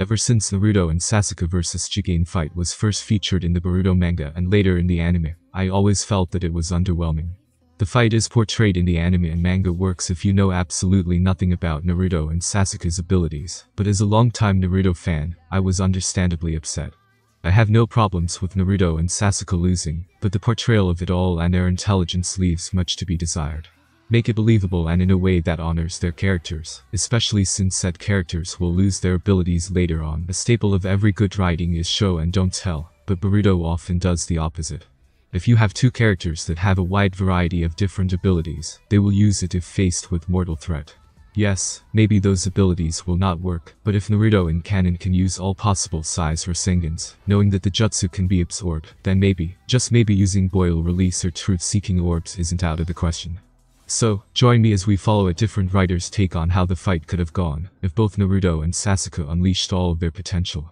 Ever since Naruto and Sasuke vs Jigen fight was first featured in the Boruto manga and later in the anime, I always felt that it was underwhelming. The fight is portrayed in the anime and manga works if you know absolutely nothing about Naruto and Sasuke's abilities, but as a long-time Naruto fan, I was understandably upset. I have no problems with Naruto and Sasuke losing, but the portrayal of it all and their intelligence leaves much to be desired. Make it believable and in a way that honors their characters, especially since said characters will lose their abilities later on. A staple of every good writing is show and don't tell, but Boruto often does the opposite. If you have two characters that have a wide variety of different abilities, they will use it if faced with mortal threat. Yes, maybe those abilities will not work, but if Naruto in canon can use all possible size Rasengans, knowing that the Jutsu can be absorbed, then maybe, just maybe using Boil Release or Truth-seeking Orbs isn't out of the question. So, join me as we follow a different writer's take on how the fight could have gone, if both Naruto and Sasuke unleashed all of their potential.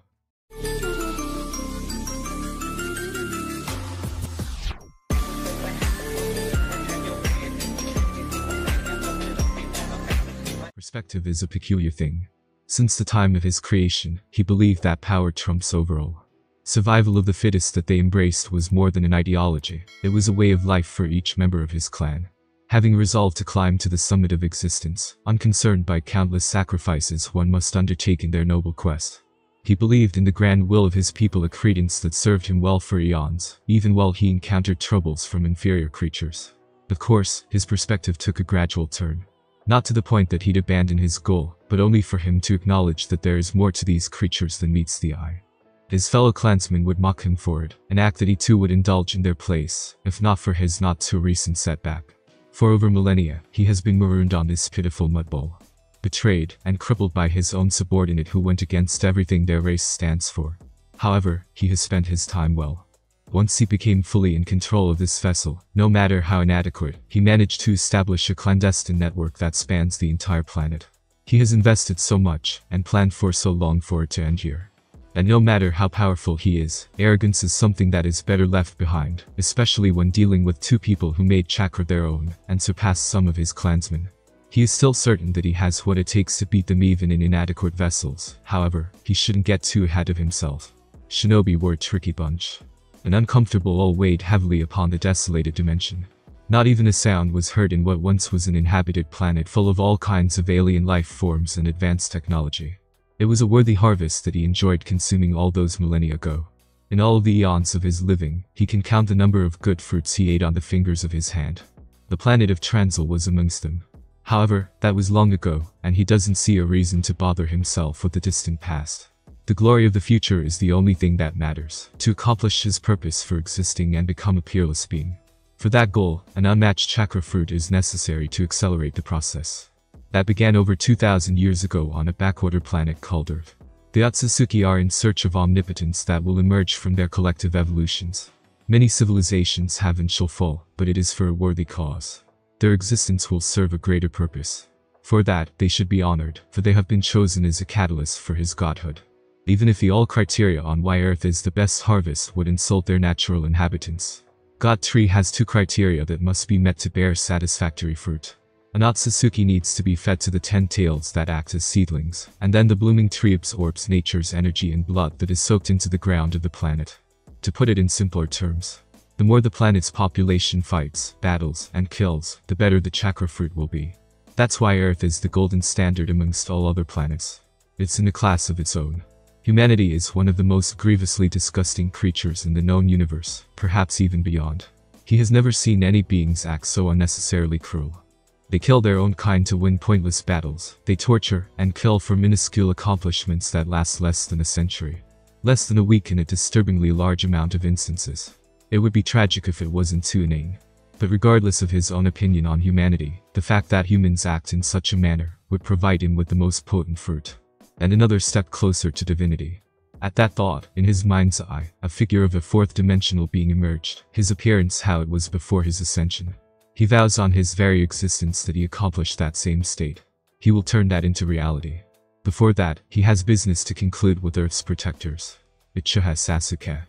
Perspective is a peculiar thing. Since the time of his creation, he believed that power trumps overall. Survival of the fittest that they embraced was more than an ideology, it was a way of life for each member of his clan. Having resolved to climb to the summit of existence, unconcerned by countless sacrifices one must undertake in their noble quest. He believed in the grand will of his people, a credence that served him well for eons, even while he encountered troubles from inferior creatures. Of course, his perspective took a gradual turn. Not to the point that he'd abandon his goal, but only for him to acknowledge that there is more to these creatures than meets the eye. His fellow clansmen would mock him for it, an act that he too would indulge in their place, if not for his not too recent setback. For over millennia, he has been marooned on this pitiful mud bowl. Betrayed and crippled by his own subordinate who went against everything their race stands for. However, he has spent his time well. Once he became fully in control of this vessel, no matter how inadequate, he managed to establish a clandestine network that spans the entire planet. He has invested so much, and planned for so long for it to end here. And no matter how powerful he is, arrogance is something that is better left behind, especially when dealing with two people who made Chakra their own, and surpassed some of his clansmen. He is still certain that he has what it takes to beat them even in inadequate vessels, however, he shouldn't get too ahead of himself. Shinobi were a tricky bunch. An uncomfortable lull weighed heavily upon the desolated dimension. Not even a sound was heard in what once was an inhabited planet full of all kinds of alien life forms and advanced technology. It was a worthy harvest that he enjoyed consuming all those millennia ago. In all of the eons of his living, he can count the number of good fruits he ate on the fingers of his hand. The planet of Transl was amongst them. However, that was long ago, and he doesn't see a reason to bother himself with the distant past. The glory of the future is the only thing that matters, to accomplish his purpose for existing and become a peerless being. For that goal, an unmatched chakra fruit is necessary to accelerate the process. That began over 2,000 years ago on a backwater planet called Earth. The Otsutsuki are in search of omnipotence that will emerge from their collective evolutions. Many civilizations have and shall fall, but it is for a worthy cause. Their existence will serve a greater purpose. For that, they should be honored, for they have been chosen as a catalyst for his godhood. Even if the all criteria on why Earth is the best harvest would insult their natural inhabitants. God tree has two criteria that must be met to bear satisfactory fruit. An Otsutsuki needs to be fed to the 10 tails that act as seedlings, and then the blooming tree absorbs nature's energy and blood that is soaked into the ground of the planet. To put it in simpler terms, the more the planet's population fights, battles, and kills, the better the chakra fruit will be. That's why Earth is the golden standard amongst all other planets. It's in a class of its own. Humanity is one of the most grievously disgusting creatures in the known universe, perhaps even beyond. He has never seen any beings act so unnecessarily cruel. They kill their own kind to win pointless battles, they torture and kill for minuscule accomplishments that last less than a century. Less than a week in a disturbingly large amount of instances. It would be tragic if it wasn't too inane. But regardless of his own opinion on humanity, the fact that humans act in such a manner would provide him with the most potent fruit. And another step closer to divinity. At that thought, in his mind's eye, a figure of a fourth-dimensional being emerged, his appearance how it was before his ascension. He vows on his very existence that he accomplished that same state. He will turn that into reality. Before that, he has business to conclude with Earth's protectors. Uchiha Sasuke.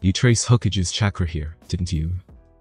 You trace Hokage's chakra here, didn't you?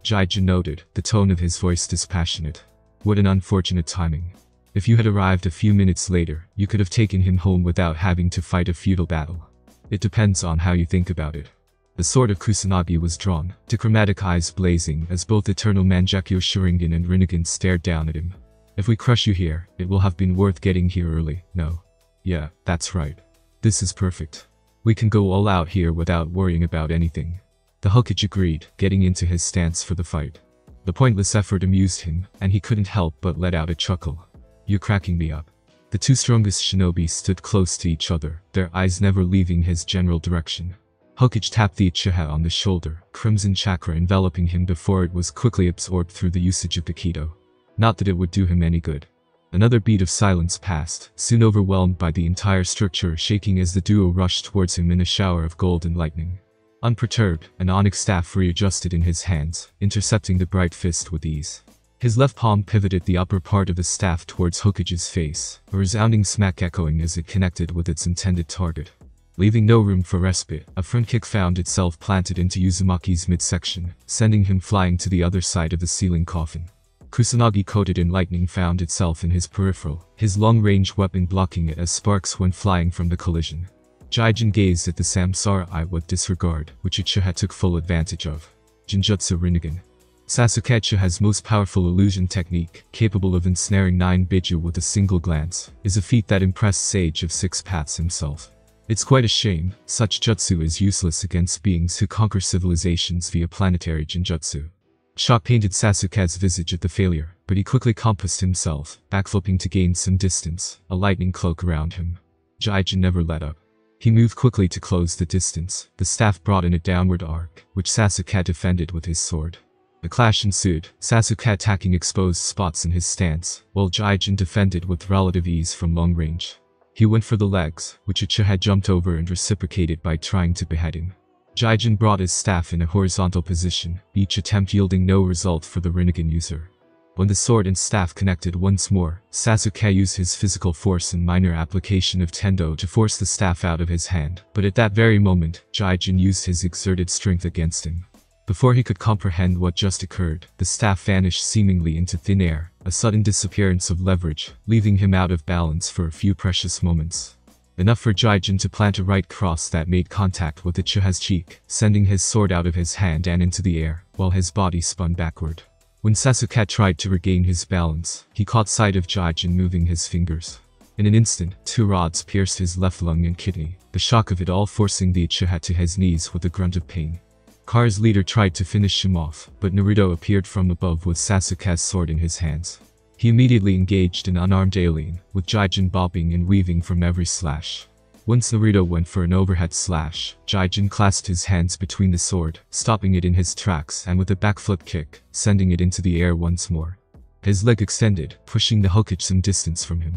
Jigen noted, the tone of his voice dispassionate. What an unfortunate timing. If you had arrived a few minutes later, you could have taken him home without having to fight a futile battle. It depends on how you think about it. The sword of Kusanagi was drawn, the chromatic eyes blazing as both Eternal Mangekyo Sharingan and Rinnegan stared down at him. If we crush you here, it will have been worth getting here early, no. Yeah, that's right. This is perfect. We can go all out here without worrying about anything. The Hokage agreed, getting into his stance for the fight. The pointless effort amused him, and he couldn't help but let out a chuckle. You're cracking me up. The two strongest shinobi stood close to each other, their eyes never leaving his general direction. Hokage tapped the Uchiha on the shoulder, crimson chakra enveloping him before it was quickly absorbed through the usage of the Kido. Not that it would do him any good. Another beat of silence passed, soon overwhelmed by the entire structure shaking as the duo rushed towards him in a shower of gold and lightning. Unperturbed, an onyx staff readjusted in his hands, intercepting the bright fist with ease. His left palm pivoted the upper part of the staff towards Hokage's face, a resounding smack echoing as it connected with its intended target. Leaving no room for respite, a front kick found itself planted into Uzumaki's midsection, sending him flying to the other side of the ceiling coffin. Kusanagi coated in lightning found itself in his peripheral, his long-range weapon blocking it as sparks went flying from the collision. Jigen gazed at the Samsara Eye with disregard, which Uchiha took full advantage of. Genjutsu Rinnegan. Sasuke Uchiha's most powerful illusion technique, capable of ensnaring 9 Bijuu with a single glance, is a feat that impressed Sage of Six Paths himself. It's quite a shame, such jutsu is useless against beings who conquer civilizations via planetary Genjutsu. Shock painted Sasuke's visage at the failure, but he quickly compassed himself, backflipping to gain some distance, a lightning cloak around him. Jigen never let up. He moved quickly to close the distance, the staff brought in a downward arc, which Sasuke defended with his sword. The clash ensued, Sasuke attacking exposed spots in his stance, while Jigen defended with relative ease from long range. He went for the legs, which Uchiha had jumped over and reciprocated by trying to behead him. Jigen brought his staff in a horizontal position, each attempt yielding no result for the Rinnegan user. When the sword and staff connected once more, Sasuke used his physical force and minor application of Tendo to force the staff out of his hand, but at that very moment, Jigen used his exerted strength against him. Before he could comprehend what just occurred, the staff vanished seemingly into thin air, a sudden disappearance of leverage, leaving him out of balance for a few precious moments. Enough for Jigen to plant a right cross that made contact with Uchiha's cheek, sending his sword out of his hand and into the air, while his body spun backward. When Sasuke tried to regain his balance, he caught sight of Jigen moving his fingers. In an instant, two rods pierced his left lung and kidney, the shock of it all forcing the Uchiha to his knees with a grunt of pain. Kara's leader tried to finish him off, but Naruto appeared from above with Sasuke's sword in his hands. He immediately engaged an unarmed alien, with Jigen bobbing and weaving from every slash. Once Naruto went for an overhead slash, Jigen clasped his hands between the sword, stopping it in his tracks and with a backflip kick, sending it into the air once more. His leg extended, pushing the Hokage some distance from him.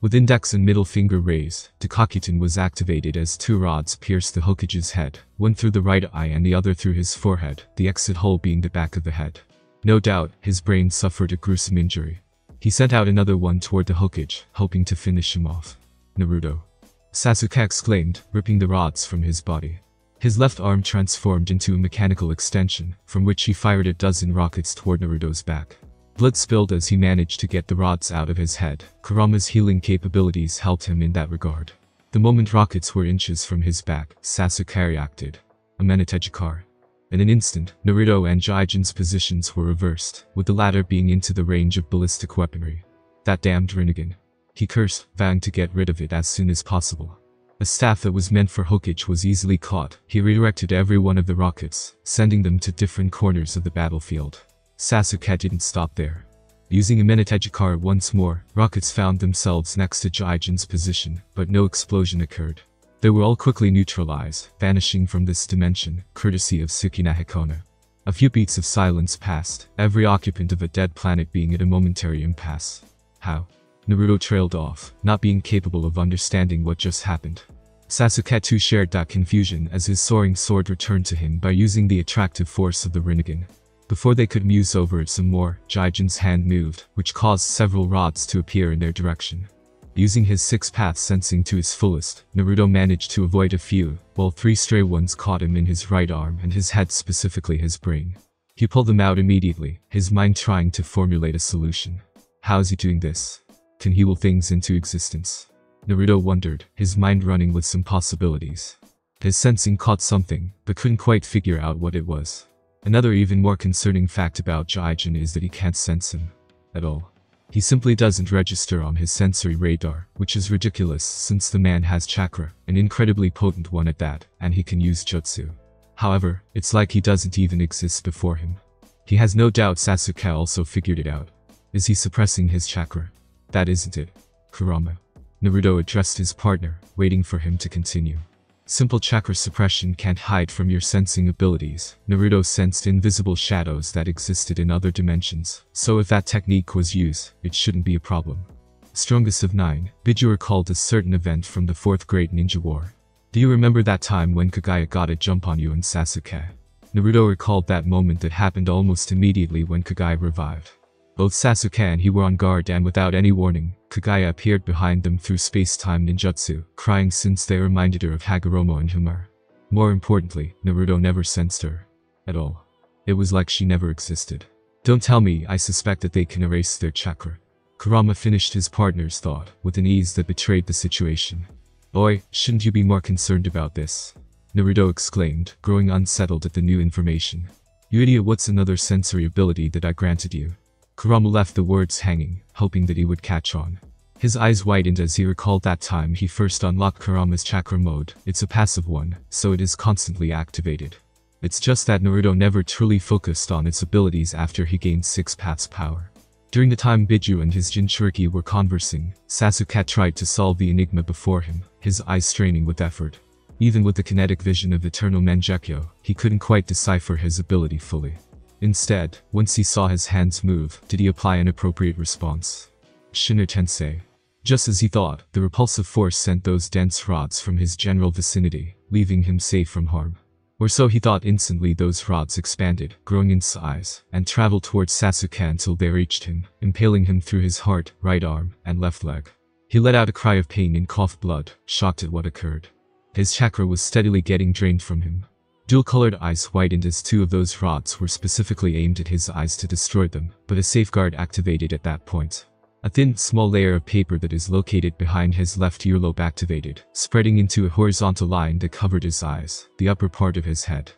With index and middle finger raised, Daikokuten was activated as two rods pierced the Hokage's head, one through the right eye and the other through his forehead, the exit hole being the back of the head. No doubt, his brain suffered a gruesome injury. He sent out another one toward the Hokage, hoping to finish him off. Naruto. Sasuke exclaimed, ripping the rods from his body. His left arm transformed into a mechanical extension, from which he fired a dozen rockets toward Naruto's back. Blood spilled as he managed to get the rods out of his head. Kurama's healing capabilities helped him in that regard. The moment rockets were inches from his back, Sasuke reacted. Amenotejikara. In an instant, Naruto and Jigen's positions were reversed, with the latter being into the range of ballistic weaponry. That damned Rinnegan. He cursed, vowing to get rid of it as soon as possible. A staff that was meant for Hokage was easily caught. He redirected every one of the rockets, sending them to different corners of the battlefield. Sasuke didn't stop there. Using Amenotejikara once more, rockets found themselves next to Jigen's position, but no explosion occurred. They were all quickly neutralized, vanishing from this dimension, courtesy of Sukina Hakone. A few beats of silence passed, every occupant of a dead planet being at a momentary impasse. How? Naruto trailed off, not being capable of understanding what just happened. Sasuke too shared that confusion as his soaring sword returned to him by using the attractive force of the Rinnegan. Before they could muse over it some more, Jigen's hand moved, which caused several rods to appear in their direction. Using his six-path sensing to his fullest, Naruto managed to avoid a few, while three stray ones caught him in his right arm and his head, specifically his brain. He pulled them out immediately, his mind trying to formulate a solution. How's he doing this? can heal things into existence. Naruto wondered, his mind running with some possibilities. His sensing caught something, but couldn't quite figure out what it was. Another even more concerning fact about Jigen is that he can't sense him. At all. He simply doesn't register on his sensory radar, which is ridiculous since the man has chakra, an incredibly potent one at that, and he can use jutsu. However, it's like he doesn't even exist before him. He has no doubt Sasuke also figured it out. Is he suppressing his chakra? That isn't it. Kurama. Naruto addressed his partner, waiting for him to continue. Simple chakra suppression can't hide from your sensing abilities. Naruto sensed invisible shadows that existed in other dimensions, so if that technique was used, it shouldn't be a problem. Strongest of 9, Bijuu recalled a certain event from the 4th Great Ninja War. Do you remember that time when Kaguya got a jump on you and Sasuke? Naruto recalled that moment that happened almost immediately when Kaguya revived. Both Sasuke and he were on guard and without any warning, Kaguya appeared behind them through space-time ninjutsu, crying since they reminded her of Hagoromo and Humar. More importantly, Naruto never sensed her. At all. It was like she never existed. Don't tell me I suspect that they can erase their chakra. Kurama finished his partner's thought, with an ease that betrayed the situation. Boy, shouldn't you be more concerned about this? Naruto exclaimed, growing unsettled at the new information. You idiot, what's another sensory ability that I granted you? Kurama left the words hanging, hoping that he would catch on. His eyes widened as he recalled that time he first unlocked Kurama's chakra mode. It's a passive one, so it is constantly activated. It's just that Naruto never truly focused on its abilities after he gained Six Paths power. During the time Bijuu and his Jinchuriki were conversing, Sasuke tried to solve the enigma before him, his eyes straining with effort. Even with the kinetic vision of Eternal Mangekyo, he couldn't quite decipher his ability fully. Instead, once he saw his hands move, did he apply an appropriate response? Shinra Tensei. Just as he thought, the repulsive force sent those dense rods from his general vicinity, leaving him safe from harm. Or so he thought. Instantly those rods expanded, growing in size, and traveled towards Sasuke until they reached him, impaling him through his heart, right arm, and left leg. He let out a cry of pain and coughed blood, shocked at what occurred. His chakra was steadily getting drained from him. Dual-colored eyes widened as two of those rods were specifically aimed at his eyes to destroy them, but a safeguard activated at that point. A thin, small layer of paper that is located behind his left earlobe activated, spreading into a horizontal line that covered his eyes, the upper part of his head.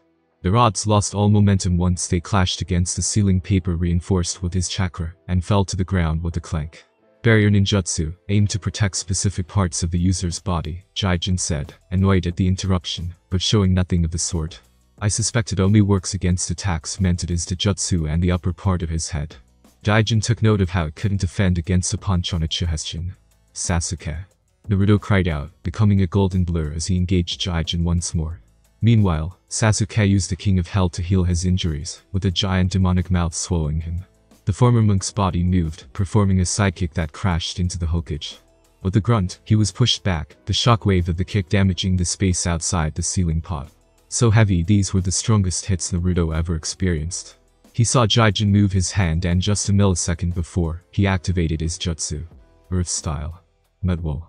The rods lost all momentum once they clashed against the ceiling paper reinforced with his chakra, and fell to the ground with a clank. Barrier ninjutsu, aimed to protect specific parts of the user's body, Jigen said, annoyed at the interruption, but showing nothing of the sort. I suspect it only works against attacks meant it is to jutsu and the upper part of his head. Jigen took note of how it couldn't defend against a punch on a chiheshin. Sasuke. Naruto cried out, becoming a golden blur as he engaged Jigen once more. Meanwhile, Sasuke used the King of Hell to heal his injuries, with a giant demonic mouth swallowing him. The former monk's body moved, performing a sidekick that crashed into the Hokage. With a grunt, he was pushed back, the shockwave of the kick damaging the space outside the ceiling pod. So heavy, these were the strongest hits Naruto ever experienced. He saw Jigen move his hand, and just a millisecond before, he activated his jutsu. Earth style. Mudwall.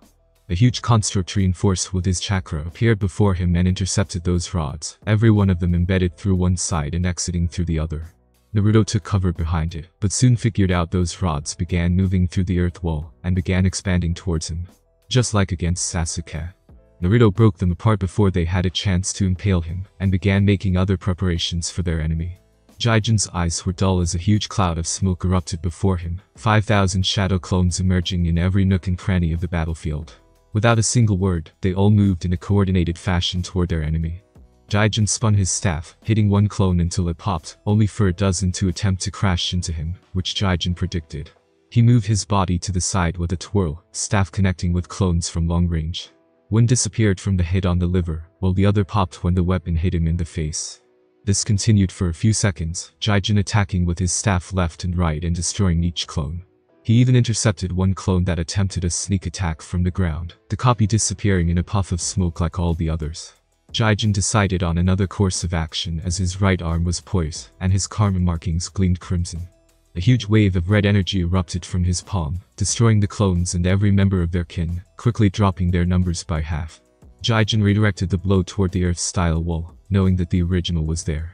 A huge construct reinforced with his chakra appeared before him and intercepted those rods, every one of them embedded through one side and exiting through the other. Naruto took cover behind it, but soon figured out those rods began moving through the earth wall, and began expanding towards him. Just like against Sasuke. Naruto broke them apart before they had a chance to impale him, and began making other preparations for their enemy. Jigen's eyes were dull as a huge cloud of smoke erupted before him, 5,000 shadow clones emerging in every nook and cranny of the battlefield. Without a single word, they all moved in a coordinated fashion toward their enemy. Jigen spun his staff, hitting one clone until it popped, only for a dozen to attempt to crash into him, which Jigen predicted. He moved his body to the side with a twirl, staff connecting with clones from long range. One disappeared from the hit on the liver, while the other popped when the weapon hit him in the face. This continued for a few seconds, Jigen attacking with his staff left and right and destroying each clone. He even intercepted one clone that attempted a sneak attack from the ground, the copy disappearing in a puff of smoke like all the others. Jigen decided on another course of action as his right arm was poised, and his karma markings gleamed crimson. A huge wave of red energy erupted from his palm, destroying the clones and every member of their kin, quickly dropping their numbers by half. Jigen redirected the blow toward the earth-style wall, knowing that the original was there.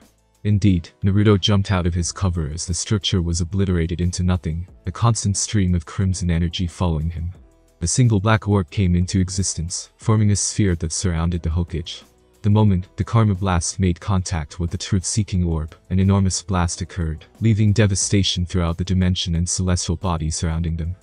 Indeed, Naruto jumped out of his cover as the structure was obliterated into nothing, a constant stream of crimson energy following him. A single black orb came into existence, forming a sphere that surrounded the Hokage. The moment the Karma blast made contact with the Truth-seeking Orb, an enormous blast occurred, leaving devastation throughout the dimension and celestial body surrounding them.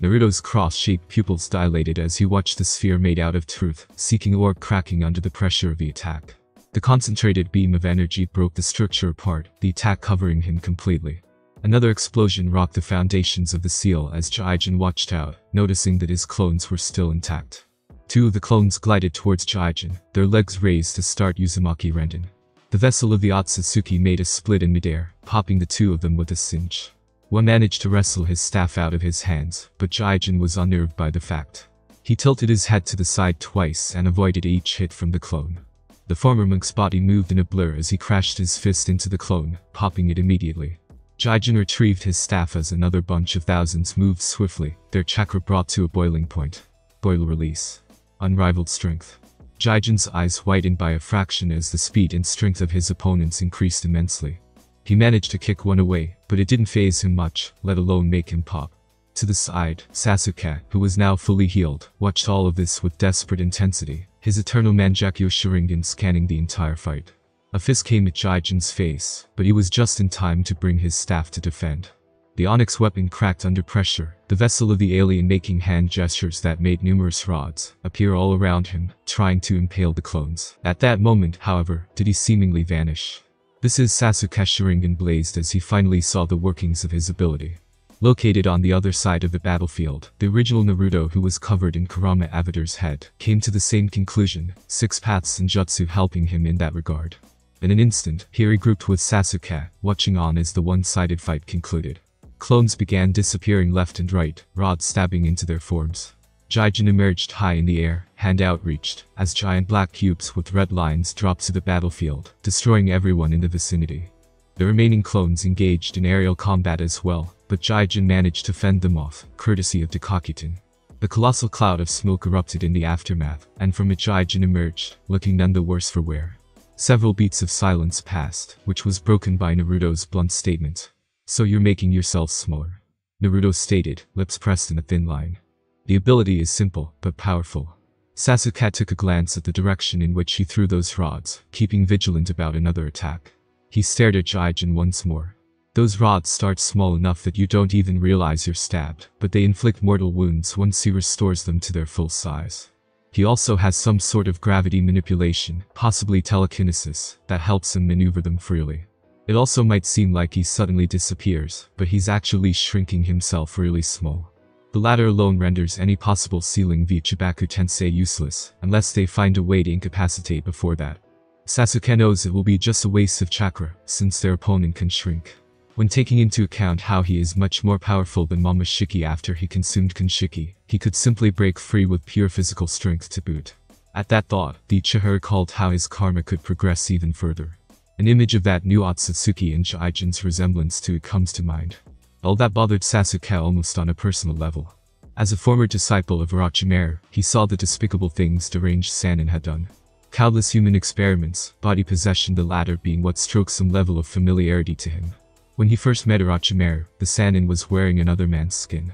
Naruto's cross-shaped pupils dilated as he watched the sphere made out of Truth-seeking Orb cracking under the pressure of the attack. The concentrated beam of energy broke the structure apart, the attack covering him completely. Another explosion rocked the foundations of the seal as Jigen watched out, noticing that his clones were still intact. Two of the clones glided towards Jigen, their legs raised to start Uzumaki Renden. The vessel of the Otsutsuki made a split in midair, popping the two of them with a cinch. One managed to wrestle his staff out of his hands, but Jigen was unnerved by the fact. He tilted his head to the side twice and avoided each hit from the clone. The former monk's body moved in a blur as he crashed his fist into the clone, popping it immediately. Jigen retrieved his staff as another bunch of thousands moved swiftly, their chakra brought to a boiling point. Boil Release. Unrivaled Strength. Jigen's eyes widened by a fraction as the speed and strength of his opponents increased immensely. He managed to kick one away, but it didn't faze him much, let alone make him pop. To the side, Sasuke, who was now fully healed, watched all of this with desperate intensity, his Eternal Mangekyo Sharingan scanning the entire fight. A fist came at Jigen's face, but he was just in time to bring his staff to defend. The onyx weapon cracked under pressure, the vessel of the alien making hand gestures that made numerous rods appear all around him, trying to impale the clones. At that moment, however, did he seemingly vanish. This is Sasuke Sharingan blazed as he finally saw the workings of his ability. Located on the other side of the battlefield, the original Naruto, who was covered in Kurama Avatar's head, came to the same conclusion, Six Paths Senjutsu helping him in that regard. In an instant, he regrouped with Sasuke, watching on as the one-sided fight concluded. Clones began disappearing left and right, rods stabbing into their forms. Jigen emerged high in the air, hand outreached, as giant black cubes with red lines dropped to the battlefield, destroying everyone in the vicinity. The remaining clones engaged in aerial combat as well, but Jigen managed to fend them off, courtesy of Daikokuten. A colossal cloud of smoke erupted in the aftermath, and from it Jigen emerged, looking none the worse for wear. Several beats of silence passed, which was broken by Naruto's blunt statement. "So you're making yourself smaller," Naruto stated, lips pressed in a thin line. "The ability is simple, but powerful." Sasuke took a glance at the direction in which he threw those rods, keeping vigilant about another attack. He stared at Jigen once more. "Those rods start small enough that you don't even realize you're stabbed, but they inflict mortal wounds once he restores them to their full size. He also has some sort of gravity manipulation, possibly telekinesis, that helps him maneuver them freely. It also might seem like he suddenly disappears, but he's actually shrinking himself really small. The latter alone renders any possible sealing via Chibaku Tensei useless, unless they find a way to incapacitate before that. Sasuke knows it will be just a waste of chakra, since their opponent can shrink. When taking into account how he is much more powerful than Momoshiki after he consumed Kenshiki, he could simply break free with pure physical strength to boot." At that thought, the Uchiha recalled how his karma could progress even further. An image of that new Otsutsuki and Jigen's resemblance to it comes to mind. All that bothered Sasuke almost on a personal level. As a former disciple of Orochimaru, he saw the despicable things deranged Sannin had done. Countless human experiments, body possession, the latter being what stroked some level of familiarity to him. When he first met Orochimaru, the Sannin was wearing another man's skin.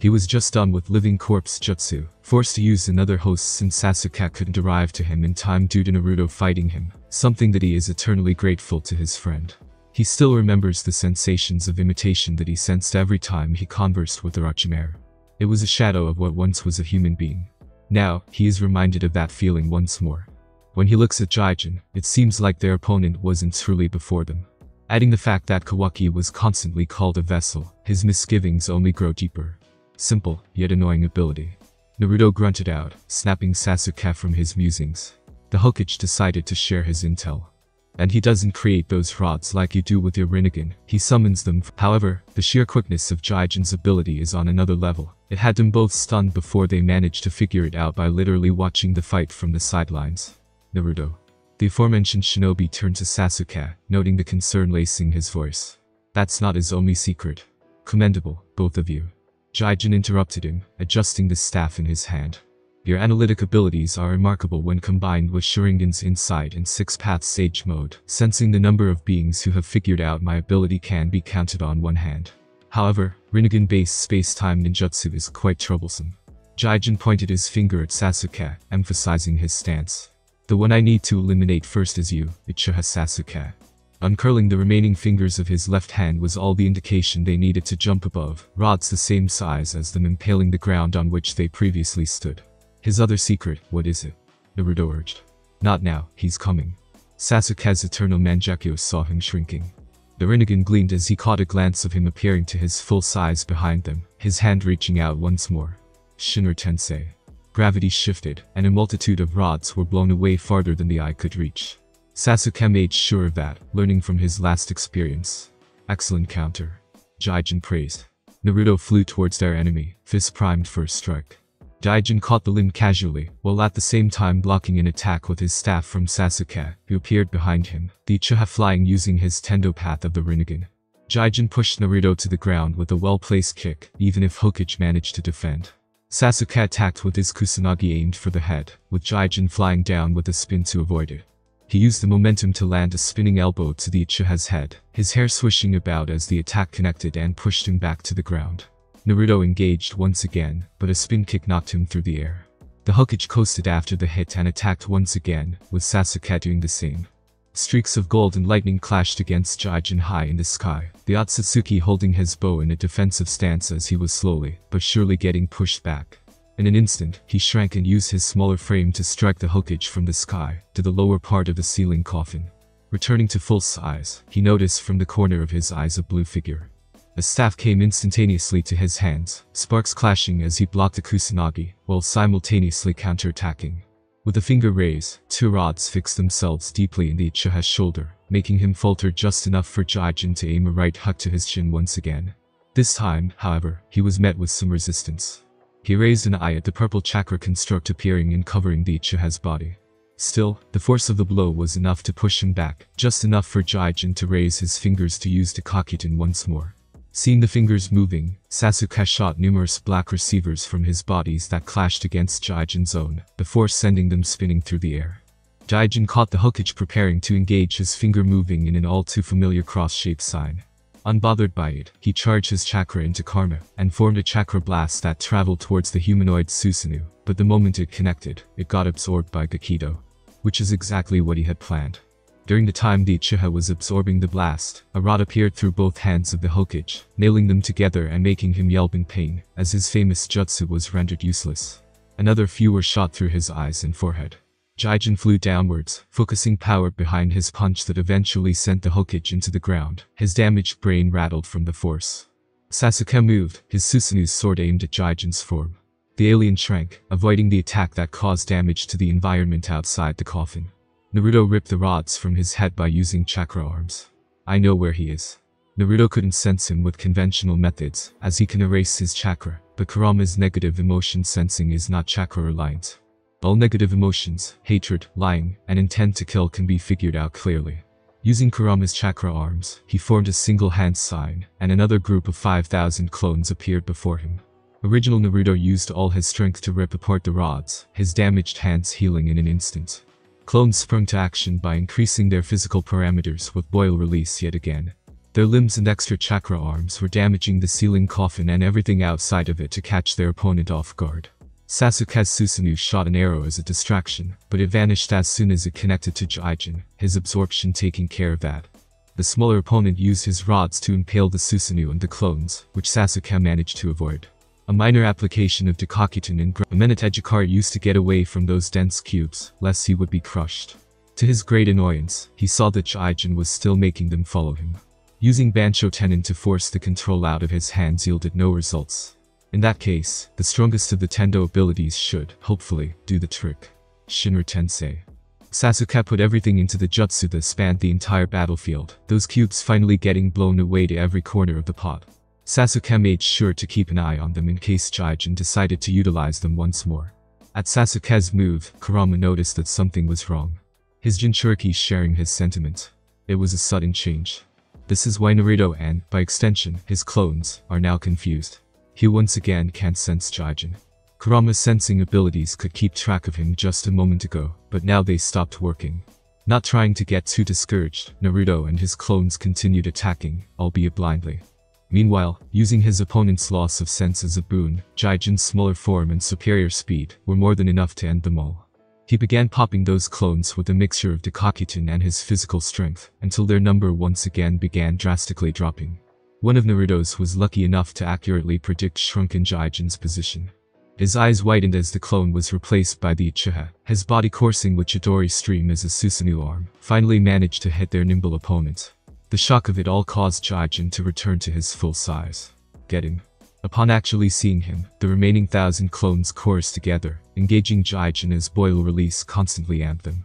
He was just done with living corpse jutsu, forced to use another host since Sasuke couldn't arrive to him in time due to Naruto fighting him, something that he is eternally grateful to his friend. He still remembers the sensations of imitation that he sensed every time he conversed with Orochimaru. It was a shadow of what once was a human being. Now, he is reminded of that feeling once more. When he looks at Jigen, it seems like their opponent wasn't truly before them. Adding the fact that Kawaki was constantly called a vessel, his misgivings only grow deeper. Simple, yet annoying ability. Naruto grunted out, snapping Sasuke from his musings. The Hokage decided to share his intel. "And he doesn't create those rods like you do with your Rinnegan, he summons them." However, the sheer quickness of Jigen's ability is on another level. It had them both stunned before they managed to figure it out by literally watching the fight from the sidelines. "Naruto." The aforementioned shinobi turned to Sasuke, noting the concern lacing his voice. "That's not his only secret. Commendable, both of you." Jigen interrupted him, adjusting the staff in his hand. Your analytic abilities are remarkable when combined with Sharingan's insight and Six Paths Sage mode. Sensing the number of beings who have figured out my ability can be counted on one hand. However, Rinnegan-based space-time ninjutsu is quite troublesome. Jigen pointed his finger at Sasuke, emphasizing his stance. The one I need to eliminate first is you, Uchiha Sasuke. Uncurling the remaining fingers of his left hand was all the indication they needed to jump above, rods the same size as them impaling the ground on which they previously stood. His other secret, what is it? Naruto urged. Not now, he's coming. Sasuke's Eternal Mangekyo saw him shrinking. The Rinnegan gleamed as he caught a glance of him appearing to his full size behind them, his hand reaching out once more. Shinra Tensei. Gravity shifted, and a multitude of rods were blown away farther than the eye could reach. Sasuke made sure of that, learning from his last experience. Excellent counter. Jigen praised. Naruto flew towards their enemy, fist primed for a strike. Jigen caught the limb casually, while at the same time blocking an attack with his staff from Sasuke, who appeared behind him, the Uchiha flying using his Tendo path of the Rinnegan. Jigen pushed Naruto to the ground with a well-placed kick, even if Hokage managed to defend. Sasuke attacked with his Kusanagi aimed for the head, with Jigen flying down with a spin to avoid it. He used the momentum to land a spinning elbow to the Uchiha's head, his hair swishing about as the attack connected and pushed him back to the ground. Naruto engaged once again, but a spin kick knocked him through the air. The Hokage coasted after the hit and attacked once again, with Sasuke doing the same. Streaks of gold and lightning clashed against Jigen high in the sky, the Otsutsuki holding his bow in a defensive stance as he was slowly, but surely getting pushed back. In an instant, he shrank and used his smaller frame to strike the Hokage from the sky, to the lower part of the ceiling coffin. Returning to full size, he noticed from the corner of his eyes a blue figure. A staff came instantaneously to his hands, sparks clashing as he blocked the Kusanagi, while simultaneously counter-attacking. With a finger raise, two rods fixed themselves deeply in the Uchiha's shoulder, making him falter just enough for Jigen to aim a right hook to his shin once again. This time, however, he was met with some resistance. He raised an eye at the purple chakra construct appearing and covering the Uchiha's body. Still, the force of the blow was enough to push him back, just enough for Jigen to raise his fingers to use Daikokuten once more. Seeing the fingers moving, Sasuke shot numerous black receivers from his bodies that clashed against Jigen's own, before sending them spinning through the air. Jigen caught the Hokage preparing to engage, his finger moving in an all-too-familiar cross-shaped sign. Unbothered by it, he charged his chakra into Karma, and formed a chakra blast that traveled towards the humanoid Susanoo, but the moment it connected, it got absorbed by Gekido. Which is exactly what he had planned. During the time the Uchiha was absorbing the blast, a rod appeared through both hands of the Hokage, nailing them together and making him yelp in pain, as his famous jutsu was rendered useless. Another few were shot through his eyes and forehead. Jigen flew downwards, focusing power behind his punch that eventually sent the Hokage into the ground, his damaged brain rattled from the force. Sasuke moved, his Susanoo's sword aimed at Jigen's form. The alien shrank, avoiding the attack that caused damage to the environment outside the coffin. Naruto ripped the rods from his head by using chakra arms. I know where he is. Naruto couldn't sense him with conventional methods, as he can erase his chakra, but Kurama's negative emotion sensing is not chakra reliant. All negative emotions, hatred, lying, and intent to kill can be figured out clearly. Using Kurama's chakra arms, he formed a single hand sign, and another group of 5,000 clones appeared before him. Original Naruto used all his strength to rip apart the rods, his damaged hands healing in an instant. Clones sprung to action by increasing their physical parameters with Boil Release yet again. Their limbs and extra chakra arms were damaging the ceiling coffin and everything outside of it to catch their opponent off guard. Sasuke's Susanoo shot an arrow as a distraction, but it vanished as soon as it connected to Jigen, his absorption taking care of that. The smaller opponent used his rods to impale the Susanoo and the clones, which Sasuke managed to avoid. A minor application of Daikokuten and Amenotejikara used to get away from those dense cubes, lest he would be crushed. To his great annoyance, he saw that Jigen was still making them follow him. Using Banshō Tenin to force the control out of his hands yielded no results. In that case, the strongest of the Tendo abilities should, hopefully, do the trick. Shinra Tensei. Sasuke put everything into the jutsu that spanned the entire battlefield, those cubes finally getting blown away to every corner of the pot. Sasuke made sure to keep an eye on them in case Jigen decided to utilize them once more. At Sasuke's move, Kurama noticed that something was wrong. His Jinchuriki sharing his sentiment. It was a sudden change. This is why Naruto and, by extension, his clones, are now confused. He once again can't sense Jigen. Kurama's sensing abilities could keep track of him just a moment ago, but now they stopped working. Not trying to get too discouraged, Naruto and his clones continued attacking, albeit blindly. Meanwhile, using his opponent's loss of sense as a boon, Jigen's smaller form and superior speed were more than enough to end them all. He began popping those clones with a mixture of Daikokuten and his physical strength, until their number once again began drastically dropping. One of Naruto's was lucky enough to accurately predict shrunken Jigen's position. His eyes widened as the clone was replaced by the Uchiha, his body coursing with Chidori's stream as a Susanoo arm, finally managed to hit their nimble opponent. The shock of it all caused Jigen to return to his full size. Get him. Upon actually seeing him, the remaining 1,000 clones chorused together, engaging Jigen as Boil Release constantly amped them.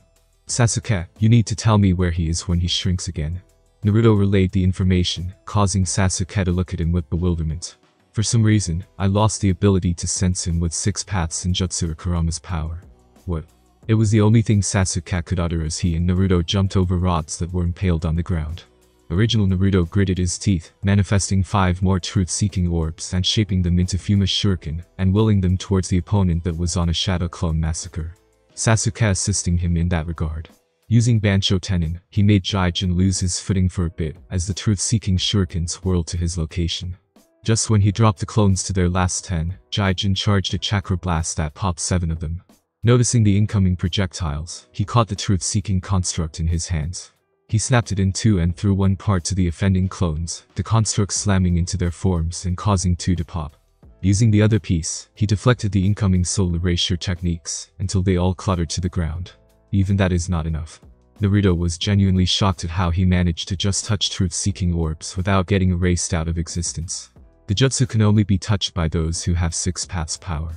Sasuke, you need to tell me where he is when he shrinks again. Naruto relayed the information, causing Sasuke to look at him with bewilderment. For some reason, I lost the ability to sense him with Six Paths Senjutsu or Kurama's power. What? It was the only thing Sasuke could utter as he and Naruto jumped over rods that were impaled on the ground. Original Naruto gritted his teeth, manifesting 5 more Truth-seeking Orbs and shaping them into Fuma Shuriken, and willing them towards the opponent that was on a Shadow Clone Massacre. Sasuke assisting him in that regard. Using Banshō Tenin, he made Jigen lose his footing for a bit, as the Truth-seeking Shurikens whirled to his location. Just when he dropped the clones to their last 10, Jigen charged a Chakra blast that popped 7 of them. Noticing the incoming projectiles, he caught the truth-seeking construct in his hands. He snapped it in 2 and threw one part to the offending clones, the constructs slamming into their forms and causing 2 to pop. Using the other piece, he deflected the incoming soul erasure techniques, until they all cluttered to the ground. Even that is not enough. Naruto was genuinely shocked at how he managed to just touch truth-seeking orbs without getting erased out of existence. The jutsu can only be touched by those who have Six Paths power.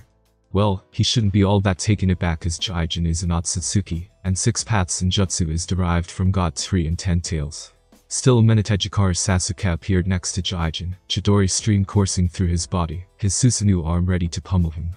Well, he shouldn't be all that taken aback as Jigen is an Otsutsuki, and Six Paths Senjutsu is derived from God Tree and Ten Tails. Still Amenotejikara Sasuke appeared next to Jigen, Chidori's stream coursing through his body, his Susanoo arm ready to pummel him.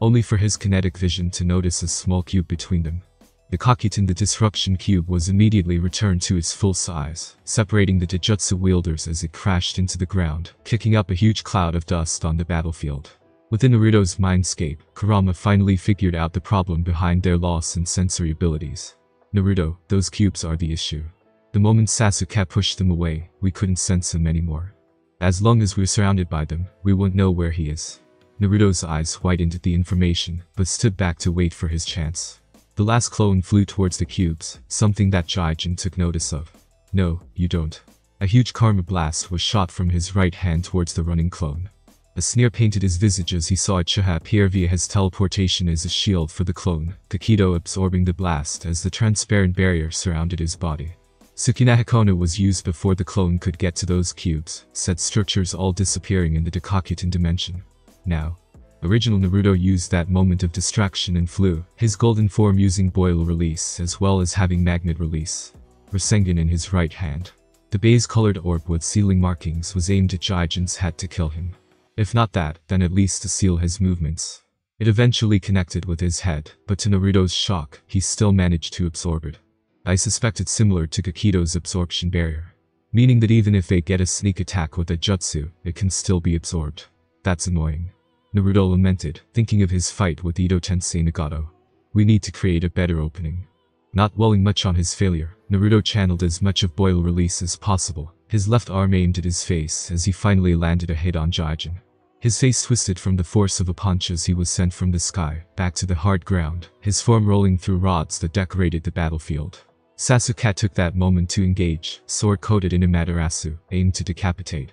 Only for his kinetic vision to notice a small cube between them. The Kakuten, the disruption cube, was immediately returned to its full size, separating the Daijutsu wielders as it crashed into the ground, kicking up a huge cloud of dust on the battlefield. Within Naruto's mindscape, Kurama finally figured out the problem behind their loss in sensory abilities. Naruto, those cubes are the issue. The moment Sasuke pushed them away, we couldn't sense him anymore. As long as we're surrounded by them, we won't know where he is. Naruto's eyes widened at the information, but stood back to wait for his chance. The last clone flew towards the cubes, something that Jigen took notice of. No, you don't. A huge karma blast was shot from his right hand towards the running clone. A sneer painted his visage as he saw Uchiha appear via his teleportation as a shield for the clone, Kakido absorbing the blast as the transparent barrier surrounded his body. Sukuna Hakona was used before the clone could get to those cubes, said structures all disappearing in the Daikokuten dimension. Now. Original Naruto used that moment of distraction and flew, his golden form using Boil Release as well as having Magnet Release. Rasengan in his right hand. The baize-colored orb with sealing markings was aimed at Jigen's head to kill him. If not that, then at least to seal his movements. It eventually connected with his head, but to Naruto's shock, he still managed to absorb it. I suspect it's similar to Kakido's absorption barrier. Meaning that even if they get a sneak attack with a jutsu, it can still be absorbed. That's annoying. Naruto lamented, thinking of his fight with Ito Tensei Nagato. We need to create a better opening. Not dwelling much on his failure, Naruto channeled as much of Boil Release as possible, his left arm aimed at his face as he finally landed a hit on Jigen. His face twisted from the force of a punch as he was sent from the sky, back to the hard ground, his form rolling through rods that decorated the battlefield. Sasuke took that moment to engage, sword-coated in Amaterasu, aimed to decapitate.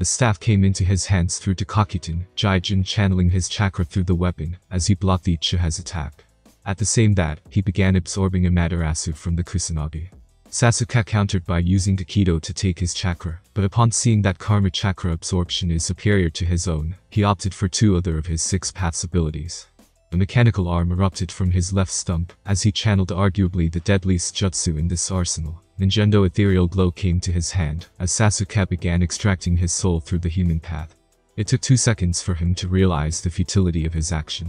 The staff came into his hands through Daikokuten, Jigen channeling his chakra through the weapon, as he blocked the Uchiha's attack. At the same time, he began absorbing Amaterasu from the Kusanagi. Sasuke countered by using Kakido to take his chakra, but upon seeing that Karma chakra absorption is superior to his own, he opted for 2 other of his Six Paths abilities. A mechanical arm erupted from his left stump, as he channeled arguably the deadliest jutsu in this arsenal. Ninjendo ethereal glow came to his hand, as Sasuke began extracting his soul through the human path. It took 2 seconds for him to realize the futility of his action.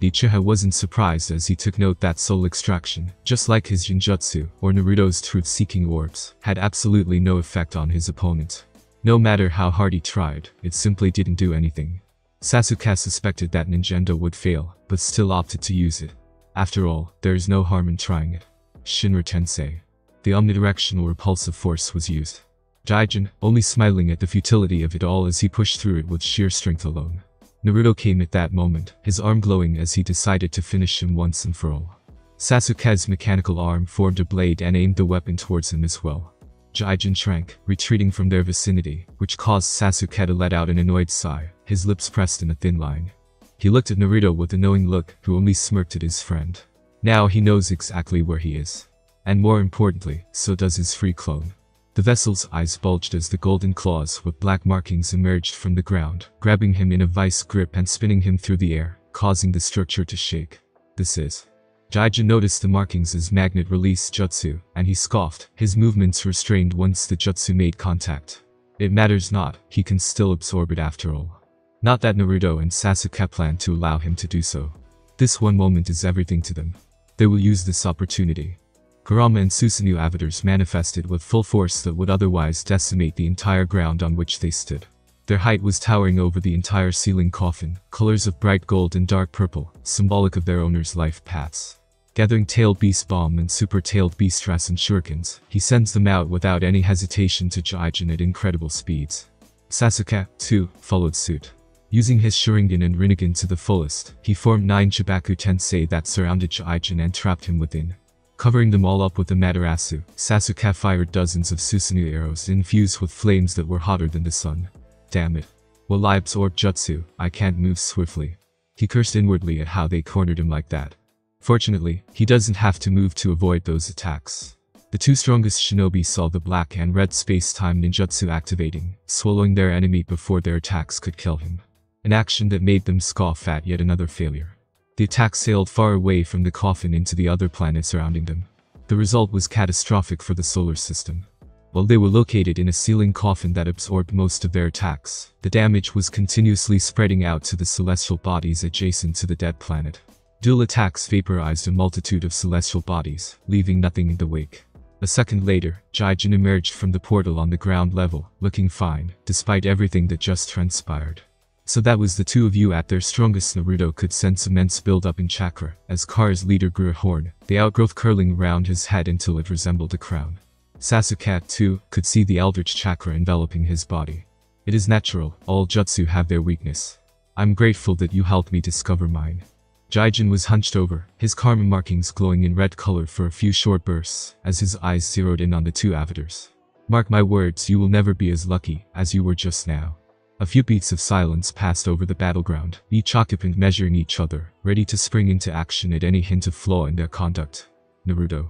Uchiha wasn't surprised as he took note that soul extraction, just like his Genjutsu, or Naruto's truth-seeking orbs, had absolutely no effect on his opponent. No matter how hard he tried, it simply didn't do anything. Sasuke suspected that Ninjendo would fail, but still opted to use it. After all, there is no harm in trying it. Shinra Tensei. The omnidirectional repulsive force was used. Jigen, only smiling at the futility of it all as he pushed through it with sheer strength alone. Naruto came at that moment, his arm glowing as he decided to finish him once and for all. Sasuke's mechanical arm formed a blade and aimed the weapon towards him as well. Jigen shrank, retreating from their vicinity, which caused Sasuke to let out an annoyed sigh, his lips pressed in a thin line. He looked at Naruto with a knowing look, who only smirked at his friend. Now he knows exactly where he is. And more importantly, so does his free clone. The vessel's eyes bulged as the golden claws with black markings emerged from the ground, grabbing him in a vice grip and spinning him through the air, causing the structure to shake. This is... Jigen noticed the markings as Magnet released Jutsu, and he scoffed, his movements restrained once the Jutsu made contact. It matters not, he can still absorb it after all. Not that Naruto and Sasuke planned to allow him to do so. This one moment is everything to them. They will use this opportunity. Kurama and Susanoo avatars manifested with full force that would otherwise decimate the entire ground on which they stood. Their height was towering over the entire ceiling coffin, colors of bright gold and dark purple, symbolic of their owner's life paths. Gathering Tailed Beast Bomb and Super Tailed Beast Rasengan Shurikens, he sends them out without any hesitation to Jigen at incredible speeds. Sasuke, too, followed suit. Using his Sharingan and Rinnegan to the fullest, he formed 9 Chibaku Tensei that surrounded Jigen and trapped him within. Covering them all up with the Materasu, Sasuke fired dozens of Susanoo arrows infused with flames that were hotter than the sun. Damn it. Well, I absorb Jutsu, I can't move swiftly. He cursed inwardly at how they cornered him like that. Fortunately, he doesn't have to move to avoid those attacks. The two strongest shinobi saw the black and red space-time ninjutsu activating, swallowing their enemy before their attacks could kill him. An action that made them scoff at yet another failure. The attack sailed far away from the coffin into the other planet surrounding them. The result was catastrophic for the solar system. While they were located in a ceiling coffin that absorbed most of their attacks, the damage was continuously spreading out to the celestial bodies adjacent to the dead planet. Dual attacks vaporized a multitude of celestial bodies, leaving nothing in the wake. A second later, Jigen emerged from the portal on the ground level, looking fine, despite everything that just transpired. So that was the two of you at their strongest. Naruto could sense immense buildup in chakra, as Kara's leader grew a horn, the outgrowth curling around his head until it resembled a crown. Sasuke, too, could see the eldritch chakra enveloping his body. It is natural, all jutsu have their weakness. I'm grateful that you helped me discover mine. Jigen was hunched over, his karma markings glowing in red color for a few short bursts, as his eyes zeroed in on the two avatars. Mark my words, you will never be as lucky as you were just now. A few beats of silence passed over the battleground, each occupant measuring each other, ready to spring into action at any hint of flaw in their conduct. Naruto.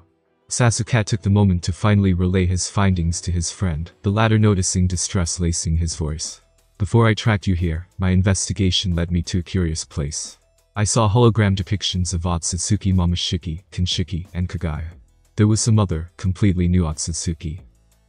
Sasuke took the moment to finally relay his findings to his friend, the latter noticing distress lacing his voice. Before I tracked you here, my investigation led me to a curious place. I saw hologram depictions of Otsutsuki, Momoshiki, Kinshiki, and Kaguya. There was some other, completely new Otsutsuki.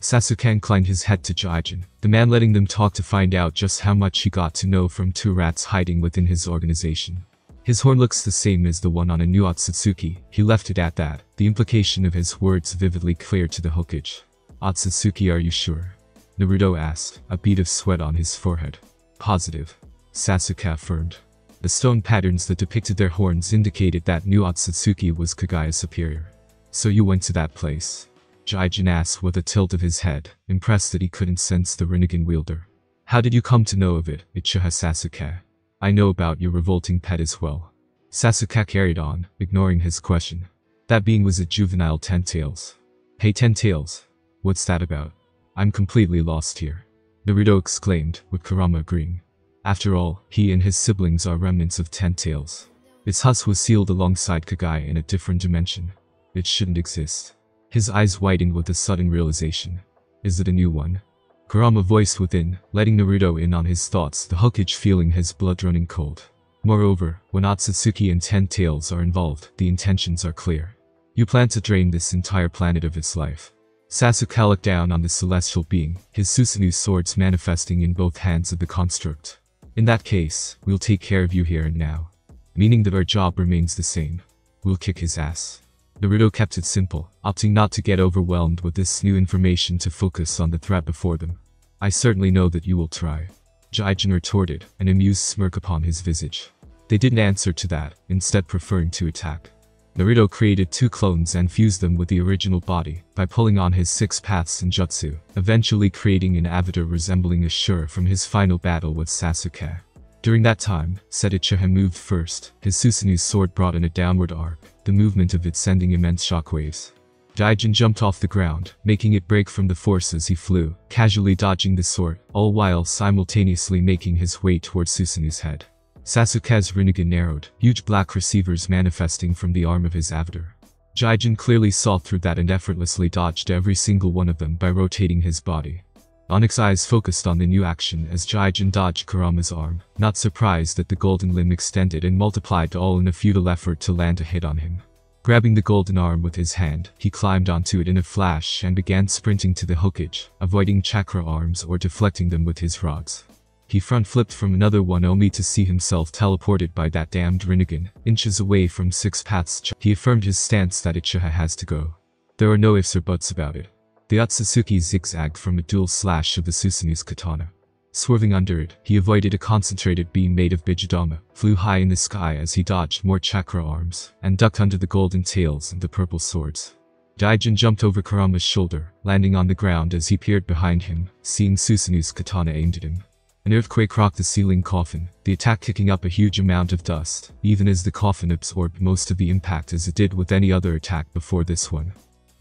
Sasuke inclined his head to Jigen, the man letting them talk to find out just how much he got to know from two rats hiding within his organization. His horn looks the same as the one on a new Otsutsuki, he left it at that, the implication of his words vividly clear to the Hokage. Otsutsuki, are you sure? Naruto asked, a bead of sweat on his forehead. Positive. Sasuke affirmed. The stone patterns that depicted their horns indicated that new Otsutsuki was Kaguya's superior. So you went to that place? Jigen asked with a tilt of his head, impressed that he couldn't sense the Rinnegan wielder. How did you come to know of it, Uchiha Sasuke? I know about your revolting pet as well. Sasuke carried on, ignoring his question. That being was a juvenile Ten Tails. Hey Ten Tails, what's that about? I'm completely lost here. Naruto exclaimed, with Kurama agreeing. After all, he and his siblings are remnants of Ten Tails. Its husk was sealed alongside Kaguya in a different dimension. It shouldn't exist. His eyes widened with a sudden realization. Is it a new one? Kurama voiced within, letting Naruto in on his thoughts, the Hokage feeling his blood running cold. Moreover, when Otsutsuki and Ten Tails are involved, the intentions are clear. You plan to drain this entire planet of its life. Sasuke looked down on the celestial being, his Susanoo swords manifesting in both hands of the construct. In that case, we'll take care of you here and now. Meaning that our job remains the same. We'll kick his ass. Naruto kept it simple, opting not to get overwhelmed with this new information to focus on the threat before them. I certainly know that you will try. Jigen retorted, an amused smirk upon his visage. They didn't answer to that, instead preferring to attack. Naruto created two clones and fused them with the original body by pulling on his Six Paths Senjutsu, eventually creating an avatar resembling Ashura from his final battle with Sasuke. During that time, Seiichiha moved first, his Susanoo's sword brought in a downward arc, the movement of it sending immense shockwaves. Jigen jumped off the ground, making it break from the force as he flew, casually dodging the sword, all while simultaneously making his way towards Susanoo's head. Sasuke's Rinnegan narrowed, huge black receivers manifesting from the arm of his avatar. Jigen clearly saw through that and effortlessly dodged every single one of them by rotating his body. Onyx eyes focused on the new action as Jigen dodged Kurama's arm, not surprised that the golden limb extended and multiplied all in a futile effort to land a hit on him. Grabbing the golden arm with his hand, he climbed onto it in a flash and began sprinting to the Hokage, avoiding chakra arms or deflecting them with his rods. He front-flipped from another one only to see himself teleported by that damned Rinnegan, inches away from Six Paths. He affirmed his stance that Uchiha has to go. There are no ifs or buts about it. The Otsutsuki zigzagged from a dual slash of the Susanoo's katana. Swerving under it, he avoided a concentrated beam made of Bijudama, flew high in the sky as he dodged more chakra arms, and ducked under the golden tails and the purple swords. Jigen jumped over Kurama's shoulder, landing on the ground as he peered behind him, seeing Susanoo's katana aimed at him. An earthquake rocked the ceiling coffin, the attack kicking up a huge amount of dust, even as the coffin absorbed most of the impact as it did with any other attack before this one.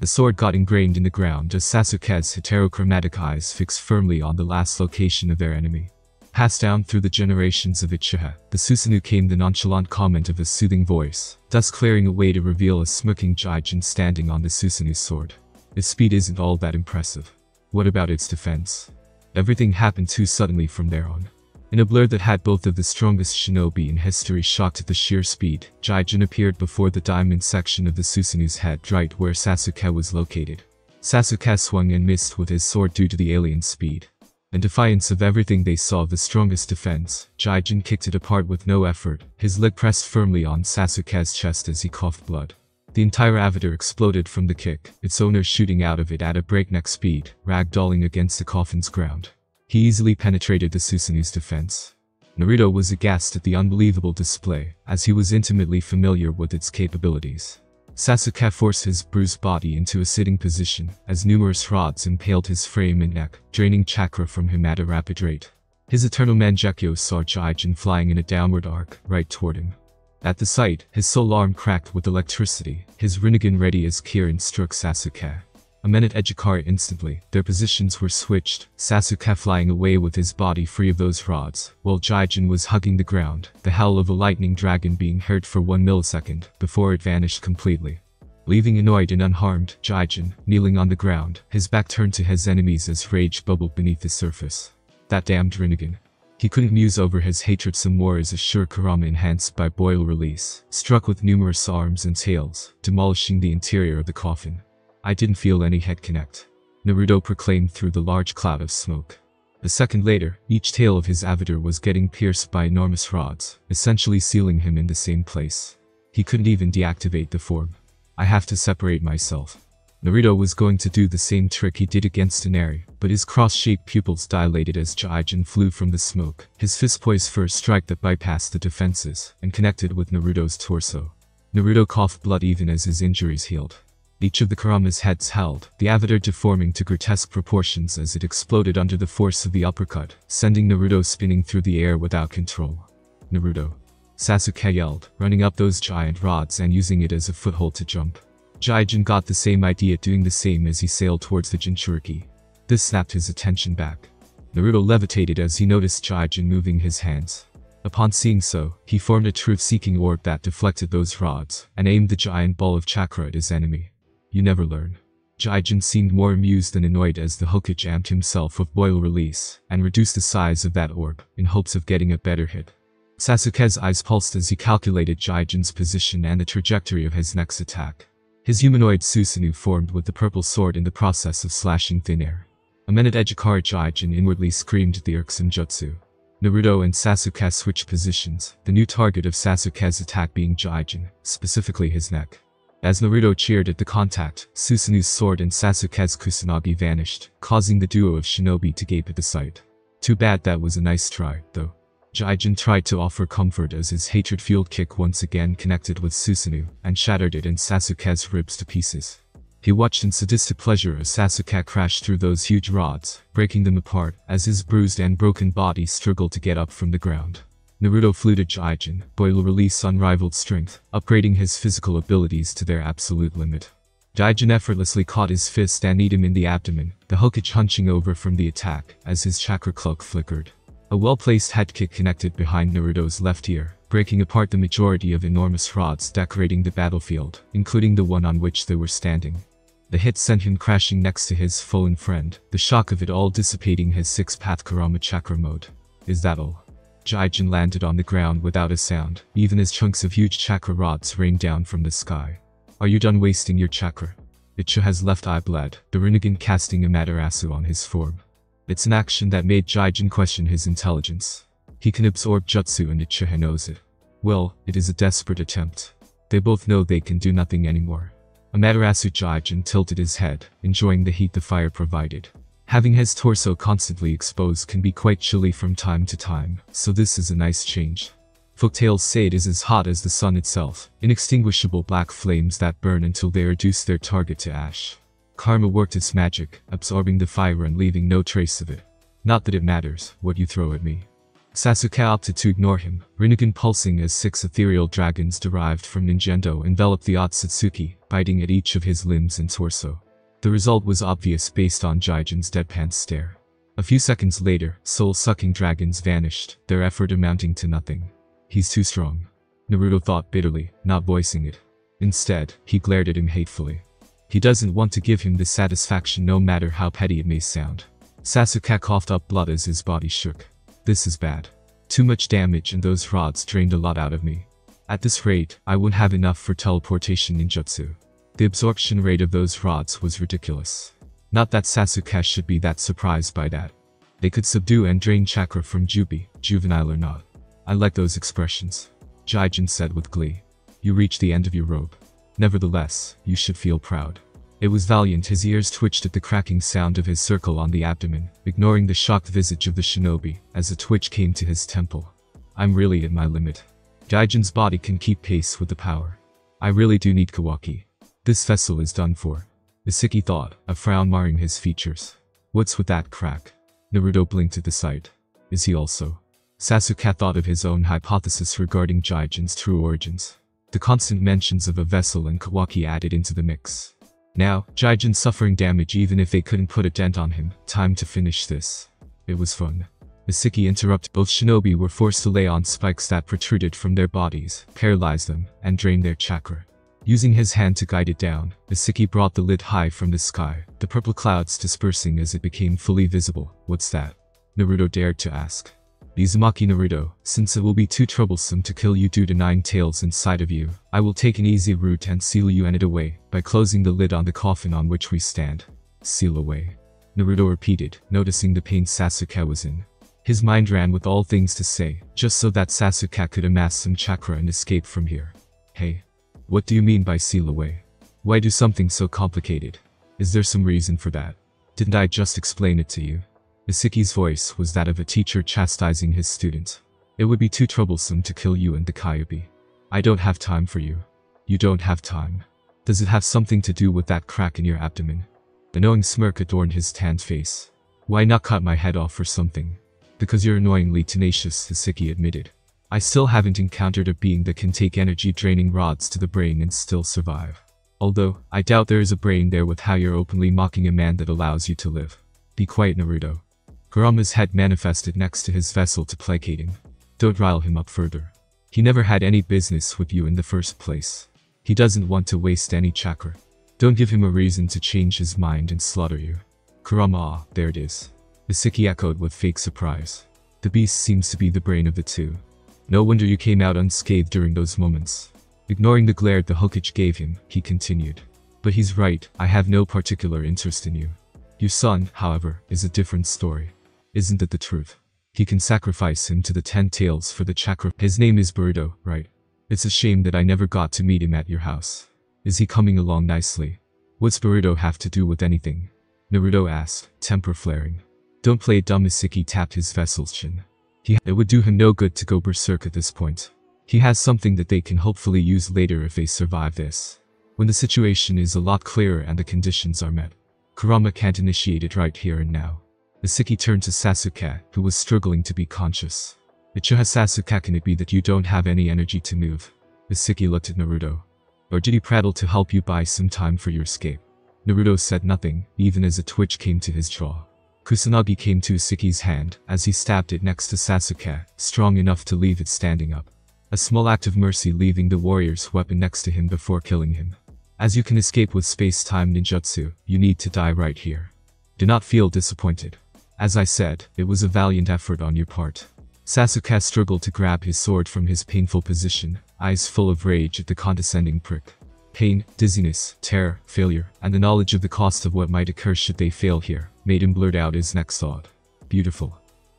The sword got ingrained in the ground as Sasuke's heterochromatic eyes fixed firmly on the last location of their enemy. Passed down through the generations of Uchiha, the Susanoo came the nonchalant comment of a soothing voice, thus clearing a way to reveal a smirking Jigen standing on the Susanoo's sword. Its speed isn't all that impressive. What about its defense? Everything happened too suddenly from there on. In a blur that had both of the strongest shinobi in history shocked at the sheer speed, Jigen appeared before the diamond section of the Susanoo's head right where Sasuke was located. Sasuke swung and missed with his sword due to the alien's speed. In defiance of everything they saw, the strongest defense, Jigen kicked it apart with no effort, his leg pressed firmly on Sasuke's chest as he coughed blood. The entire avatar exploded from the kick, its owner shooting out of it at a breakneck speed, ragdolling against the coffin's ground. He easily penetrated the Susanoo's defense. Naruto was aghast at the unbelievable display, as he was intimately familiar with its capabilities. Sasuke forced his bruised body into a sitting position, as numerous rods impaled his frame and neck, draining chakra from him at a rapid rate. His Eternal Mangekyo saw Jigen flying in a downward arc, right toward him. At the sight, his soul arm cracked with electricity, his Rinnegan ready as Kirin struck Sasuke. Amenotejikara instantly, their positions were switched, Sasuke flying away with his body free of those rods, while Jigen was hugging the ground, the howl of a lightning dragon being heard for 1 millisecond, before it vanished completely. Leaving annoyed and unharmed, Jigen, kneeling on the ground, his back turned to his enemies as rage bubbled beneath the surface. That damned Rinnegan. He couldn't muse over his hatred some more as a sure Kurama enhanced by Boil Release, struck with numerous arms and tails, demolishing the interior of the coffin. I didn't feel any head connect, Naruto proclaimed through the large cloud of smoke. A second later, each tail of his avatar was getting pierced by enormous rods, essentially sealing him in the same place. He couldn't even deactivate the form. I have to separate myself. Naruto was going to do the same trick he did against Inari, but his cross-shaped pupils dilated as Jigen flew from the smoke, his fist poised for a strike that bypassed the defenses, and connected with Naruto's torso. Naruto coughed blood even as his injuries healed. Each of the Kurama's heads held, the avatar deforming to grotesque proportions as it exploded under the force of the uppercut, sending Naruto spinning through the air without control. Naruto. Sasuke yelled, running up those giant rods and using it as a foothold to jump. Jigen got the same idea doing the same as he sailed towards the Jinchuriki. This snapped his attention back. Naruto levitated as he noticed Jigen moving his hands. Upon seeing so, he formed a Truth-seeking Orb that deflected those rods, and aimed the giant ball of chakra at his enemy. You never learn. Jigen seemed more amused than annoyed as the Hokage amped himself with Boil Release, and reduced the size of that orb, in hopes of getting a better hit. Sasuke's eyes pulsed as he calculated Jigen's position and the trajectory of his next attack. His humanoid Susanoo formed with the purple sword in the process of slashing thin air. Amenotejikara Jigen inwardly screamed the irksome jutsu. Naruto and Sasuke switched positions, the new target of Sasuke's attack being Jigen, specifically his neck. As Naruto cheered at the contact, Susanoo's sword and Sasuke's Kusanagi vanished, causing the duo of shinobi to gape at the sight. Too bad that was a nice try, though. Jigen tried to offer comfort as his hatred-fueled kick once again connected with Susanoo and shattered it in Sasuke's ribs to pieces. He watched in sadistic pleasure as Sasuke crashed through those huge rods, breaking them apart as his bruised and broken body struggled to get up from the ground. Naruto flew to Jigen, Boil Release unrivaled strength, upgrading his physical abilities to their absolute limit. Jigen effortlessly caught his fist and kneed him in the abdomen, the Hokage hunching over from the attack as his chakra cloak flickered. A well-placed head kick connected behind Naruto's left ear, breaking apart the majority of enormous rods decorating the battlefield, including the one on which they were standing. The hit sent him crashing next to his fallen friend, the shock of it all dissipating his six-path Kurama chakra mode. Is that all? Jigen landed on the ground without a sound, even as chunks of huge chakra rods rained down from the sky. Are you done wasting your chakra? Itsuha's left eye bled, the Rinnegan casting a Materasu on his form. It's an action that made Jigen question his intelligence. He can absorb jutsu and Itsuha knows it. Well, it is a desperate attempt. They both know they can do nothing anymore. Amaterasu Jigen tilted his head, enjoying the heat the fire provided. Having his torso constantly exposed can be quite chilly from time to time, so this is a nice change. Folk tales say it is as hot as the sun itself, inextinguishable black flames that burn until they reduce their target to ash. Karma worked its magic, absorbing the fire and leaving no trace of it. Not that it matters, what you throw at me. Sasuke opted to ignore him, Rinnegan pulsing as six ethereal dragons derived from Ninjendo enveloped the Otsutsuki, biting at each of his limbs and torso. The result was obvious based on Jigen's deadpan stare. A few seconds later, soul-sucking dragons vanished, their effort amounting to nothing. He's too strong. Naruto thought bitterly, not voicing it. Instead, he glared at him hatefully. He doesn't want to give him this satisfaction no matter how petty it may sound. Sasuke coughed up blood as his body shook. This is bad. Too much damage and those rods drained a lot out of me. At this rate, I won't have enough for teleportation ninjutsu. The absorption rate of those rods was ridiculous. Not that Sasuke should be that surprised by that. They could subdue and drain chakra from Jubi, juvenile or not. I like those expressions. Jigen said with glee. You reached the end of your rope. Nevertheless, you should feel proud. It was valiant. His ears twitched at the cracking sound of his circle on the abdomen, ignoring the shocked visage of the shinobi, as a twitch came to his temple. I'm really at my limit. Jigen's body can keep pace with the power. I really do need Kawaki. This vessel is done for. Isshiki thought, a frown marring his features. What's with that crack? Naruto blinked at the sight. Is he also? Sasuke thought of his own hypothesis regarding Jigen's true origins. The constant mentions of a vessel and Kawaki added into the mix. Now, Jigen suffering damage even if they couldn't put a dent on him, time to finish this. It was fun. Isshiki interrupted. Both shinobi were forced to lay on spikes that protruded from their bodies, paralyzed them, and drained their chakra. Using his hand to guide it down, Isshiki brought the lid high from the sky, the purple clouds dispersing as it became fully visible. What's that? Naruto dared to ask. Izumaki Naruto, since it will be too troublesome to kill you due to 9 tails inside of you, I will take an easy route and seal you and it away, by closing the lid on the coffin on which we stand. Seal away. Naruto repeated, noticing the pain Sasuke was in. His mind ran with all things to say, just so that Sasuke could amass some chakra and escape from here. Hey. What do you mean by seal away? Why do something so complicated? Is there some reason for that? Didn't I just explain it to you? Ishiki's voice was that of a teacher chastising his student. It would be too troublesome to kill you and the Kyuubi. I don't have time for you. You don't have time. Does it have something to do with that crack in your abdomen? The knowing smirk adorned his tanned face. Why not cut my head off or something? Because you're annoyingly tenacious, Isshiki admitted. I still haven't encountered a being that can take energy-draining rods to the brain and still survive. Although, I doubt there is a brain there with how you're openly mocking a man that allows you to live. Be quiet, Naruto. Kurama's head manifested next to his vessel to placate him. Don't rile him up further. He never had any business with you in the first place. He doesn't want to waste any chakra. Don't give him a reason to change his mind and slaughter you. Kurama, there it is. Isshiki echoed with fake surprise. The beast seems to be the brain of the two. No wonder you came out unscathed during those moments. Ignoring the glare the Hokage gave him, he continued. But he's right, I have no particular interest in you. Your son, however, is a different story. Isn't that the truth? He can sacrifice him to the 10 tails for the chakra. His name is Boruto, right? It's a shame that I never got to meet him at your house. Is he coming along nicely? What's Boruto have to do with anything? Naruto asked, temper flaring. Don't play dumb. Isshiki tapped his vessel's chin. It would do him no good to go berserk at this point. He has something that they can hopefully use later if they survive this. When the situation is a lot clearer and the conditions are met, Kurama can't initiate it right here and now. Isshiki turned to Sasuke, who was struggling to be conscious. Ichiha Sasuke, can it be that you don't have any energy to move? Isshiki looked at Naruto. Or did he prattle to help you buy some time for your escape? Naruto said nothing, even as a twitch came to his jaw. Kusanagi came to Ishiki's hand as he stabbed it next to Sasuke, strong enough to leave it standing up. A small act of mercy, leaving the warrior's weapon next to him before killing him. As you can escape with space-time ninjutsu, you need to die right here. Do not feel disappointed. As I said, it was a valiant effort on your part. Sasuke struggled to grab his sword from his painful position, eyes full of rage at the condescending prick. Pain, dizziness, terror, failure, and the knowledge of the cost of what might occur should they fail here, made him blurt out his next thought. Beautiful.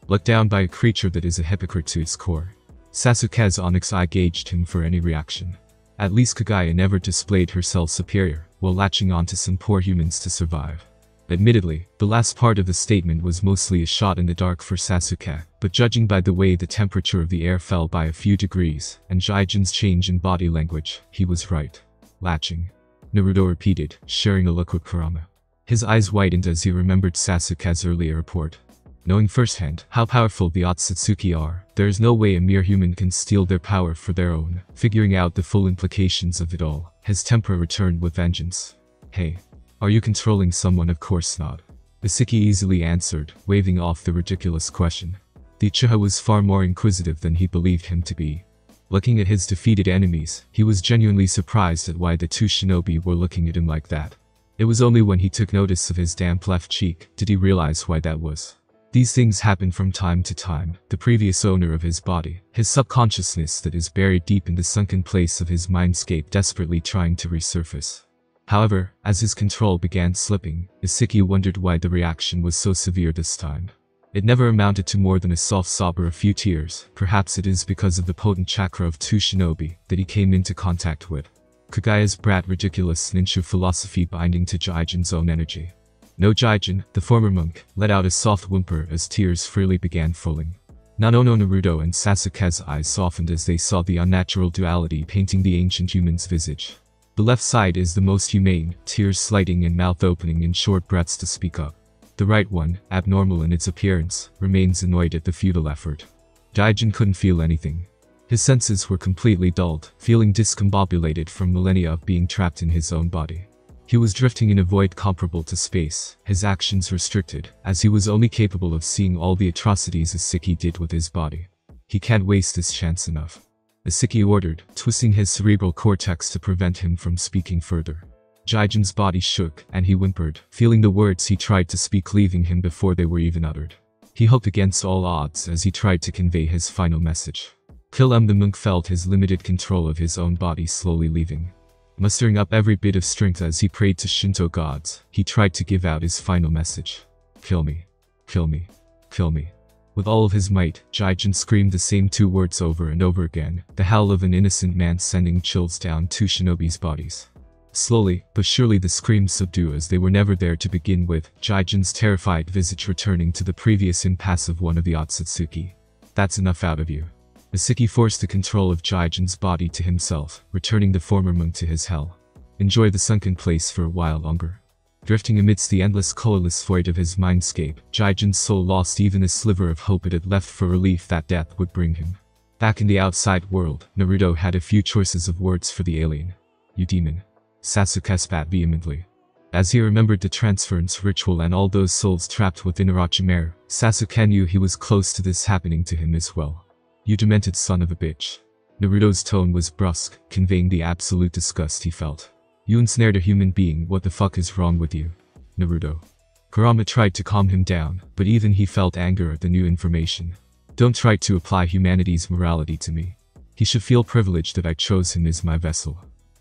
Let down by a creature that is a hypocrite to its core. Sasuke's onyx eye gauged him for any reaction. At least Kaguya never displayed herself superior, while latching onto some poor humans to survive. Admittedly, the last part of the statement was mostly a shot in the dark for Sasuke, but judging by the way the temperature of the air fell by a few degrees, and Jigen's change in body language, he was right. Latching. Naruto repeated, sharing a look with Kurama. His eyes widened as he remembered Sasuke's earlier report. Knowing firsthand how powerful the Otsutsuki are, there is no way a mere human can steal their power for their own. Figuring out the full implications of it all, his temper returned with vengeance. Hey. Are you controlling someone? Of course not. Isshiki easily answered, waving off the ridiculous question. The Uchiha was far more inquisitive than he believed him to be. Looking at his defeated enemies, he was genuinely surprised at why the two shinobi were looking at him like that. It was only when he took notice of his damp left cheek did he realize why that was. These things happen from time to time. The previous owner of his body, his subconsciousness that is buried deep in the sunken place of his mindscape, desperately trying to resurface. However, as his control began slipping, Isshiki wondered why the reaction was so severe this time. It never amounted to more than a soft sob or a few tears. Perhaps it is because of the potent chakra of two shinobi that he came into contact with. Kaguya's brat ridiculous ninja philosophy binding to Jigen's own energy. No, Jigen, the former monk, let out a soft whimper as tears freely began falling. Nanono Naruto and Sasuke's eyes softened as they saw the unnatural duality painting the ancient human's visage. The left side is the most humane, tears sliding and mouth opening in short breaths to speak up. The right one, abnormal in its appearance, remains annoyed at the futile effort. Jigen couldn't feel anything. His senses were completely dulled, feeling discombobulated from millennia of being trapped in his own body. He was drifting in a void comparable to space, his actions restricted, as he was only capable of seeing all the atrocities Isshiki did with his body. He can't waste this chance enough. Isshiki ordered, twisting his cerebral cortex to prevent him from speaking further. Jigen's body shook, and he whimpered, feeling the words he tried to speak leaving him before they were even uttered. He hoped against all odds as he tried to convey his final message. Kill him. The monk felt his limited control of his own body slowly leaving. Mustering up every bit of strength as he prayed to Shinto gods, he tried to give out his final message. Kill me. Kill me. Kill me. With all of his might, Jigen screamed the same two words over and over again, the howl of an innocent man sending chills down two shinobi's bodies. Slowly, but surely the screams subdue as they were never there to begin with, Jigen's terrified visage returning to the previous impassive one of the Otsutsuki. That's enough out of you. Isshiki forced the control of Jigen's body to himself, returning the former monk to his hell. Enjoy the sunken place for a while longer. Drifting amidst the endless colorless void of his mindscape, Jigen's soul lost even a sliver of hope it had left for relief that death would bring him. Back in the outside world, Naruto had a few choices of words for the alien. You demon. Sasuke spat vehemently. As he remembered the transference ritual and all those souls trapped within Orochimaru, Sasuke knew he was close to this happening to him as well. You demented son of a bitch. Naruto's tone was brusque, conveying the absolute disgust he felt. You ensnared a human being, what the fuck is wrong with you? Naruto. Kurama tried to calm him down, but even he felt anger at the new information. Don't try to apply humanity's morality to me. He should feel privileged that I chose him as my vessel.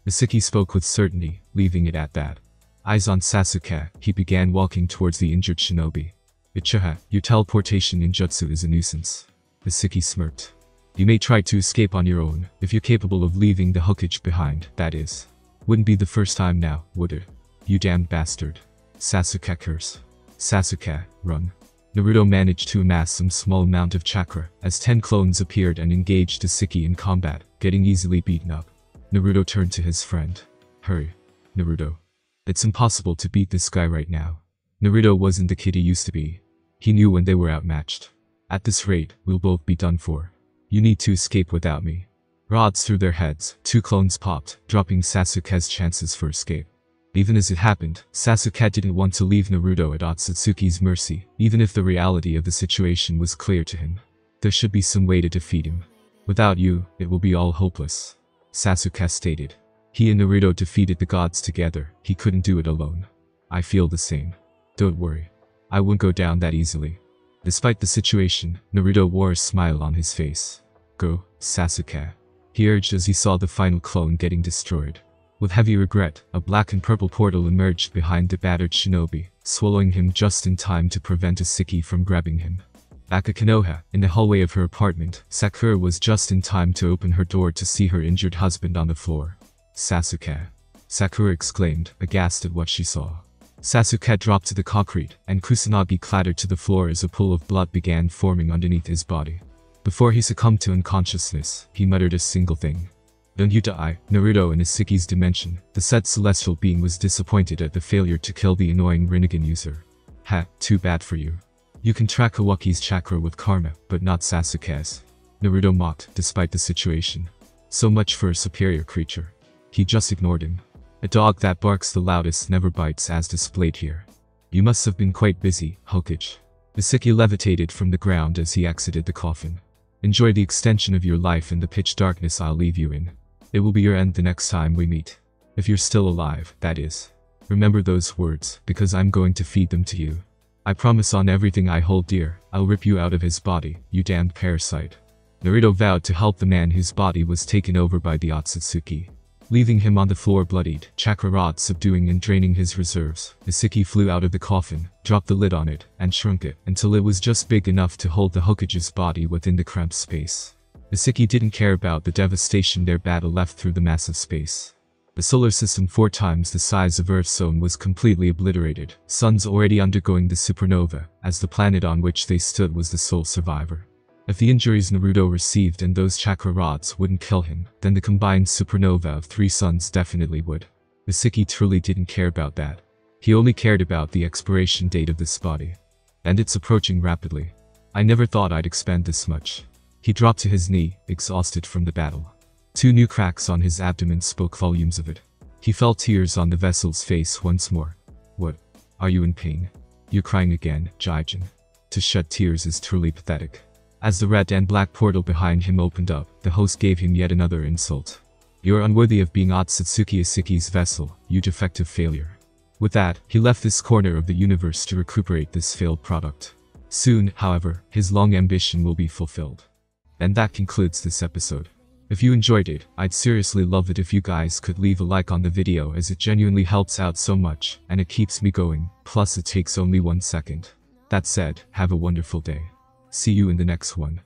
Isshiki spoke with certainty, leaving it at that. Eyes on Sasuke, he began walking towards the injured shinobi. Uchiha, your teleportation ninjutsu is a nuisance. Isshiki smirked. You may try to escape on your own, if you're capable of leaving the Hokage behind, that is. Wouldn't be the first time now, would it? You damned bastard. Sasuke curse. Sasuke, run. Naruto managed to amass some small amount of chakra, as 10 clones appeared and engaged Isshiki in combat, getting easily beaten up. Naruto turned to his friend. Hurry, Naruto. It's impossible to beat this guy right now. Naruto wasn't the kid he used to be. He knew when they were outmatched. At this rate, we'll both be done for. You need to escape without me. Rods through their heads, 2 clones popped, dropping Sasuke's chances for escape. Even as it happened, Sasuke didn't want to leave Naruto at Otsutsuki's mercy, even if the reality of the situation was clear to him. There should be some way to defeat him. Without you, it will be all hopeless, Sasuke stated. He and Naruto defeated the gods together, he couldn't do it alone. I feel the same. Don't worry. I won't go down that easily. Despite the situation, Naruto wore a smile on his face. Go, Sasuke, he urged as he saw the final clone getting destroyed. With heavy regret, a black and purple portal emerged behind the battered shinobi, swallowing him just in time to prevent Isshiki from grabbing him. Back at Konoha, in the hallway of her apartment, Sakura was just in time to open her door to see her injured husband on the floor. Sasuke! Sakura exclaimed, aghast at what she saw. Sasuke dropped to the concrete, and Kusanagi clattered to the floor as a pool of blood began forming underneath his body. Before he succumbed to unconsciousness, he muttered a single thing. Don't you die. Naruto in Isshiki's dimension, the said celestial being was disappointed at the failure to kill the annoying Rinnegan user. Ha, too bad for you. You can track Kawaki's chakra with Karma, but not Sasuke's, Naruto mocked, despite the situation. So much for a superior creature. He just ignored him. A dog that barks the loudest never bites, as displayed here. You must have been quite busy, Hokage. Isshiki levitated from the ground as he exited the coffin. Enjoy the extension of your life in the pitch darkness I'll leave you in. It will be your end the next time we meet. If you're still alive, that is. Remember those words, because I'm going to feed them to you. I promise on everything I hold dear, I'll rip you out of his body, you damned parasite. Naruto vowed to help the man whose body was taken over by the Otsutsuki. Leaving him on the floor bloodied, chakra rod subduing and draining his reserves, Isshiki flew out of the coffin, dropped the lid on it, and shrunk it, until it was just big enough to hold the Hokage's body within the cramped space. Isshiki didn't care about the devastation their battle left through the massive space. The solar system 4 times the size of Earth's own was completely obliterated, suns already undergoing the supernova, as the planet on which they stood was the sole survivor. If the injuries Naruto received and those chakra rods wouldn't kill him, then the combined supernova of 3 suns definitely would. Isshiki truly didn't care about that. He only cared about the expiration date of this body. And it's approaching rapidly. I never thought I'd expand this much. He dropped to his knee, exhausted from the battle. 2 new cracks on his abdomen spoke volumes of it. He felt tears on the vessel's face once more. What? Are you in pain? You're crying again, Jigen. To shed tears is truly pathetic. As the red and black portal behind him opened up, the host gave him yet another insult. You're unworthy of being Otsutsuki Ishiki's vessel, you defective failure. With that, he left this corner of the universe to recuperate this failed product. Soon, however, his long ambition will be fulfilled. And that concludes this episode. If you enjoyed it, I'd seriously love it if you guys could leave a like on the video, as it genuinely helps out so much, and it keeps me going, plus it takes only 1 second. That said, have a wonderful day. See you in the next one.